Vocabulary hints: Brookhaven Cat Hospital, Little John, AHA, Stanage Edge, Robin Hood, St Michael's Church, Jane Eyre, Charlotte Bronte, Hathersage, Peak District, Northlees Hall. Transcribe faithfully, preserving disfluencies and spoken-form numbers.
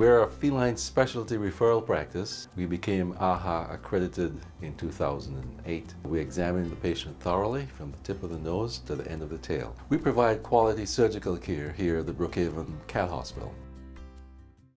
We're a feline specialty referral practice. We became A H A accredited in two thousand eight. We examine the patient thoroughly from the tip of the nose to the end of the tail. We provide quality surgical care here at the Brookhaven Cat Hospital.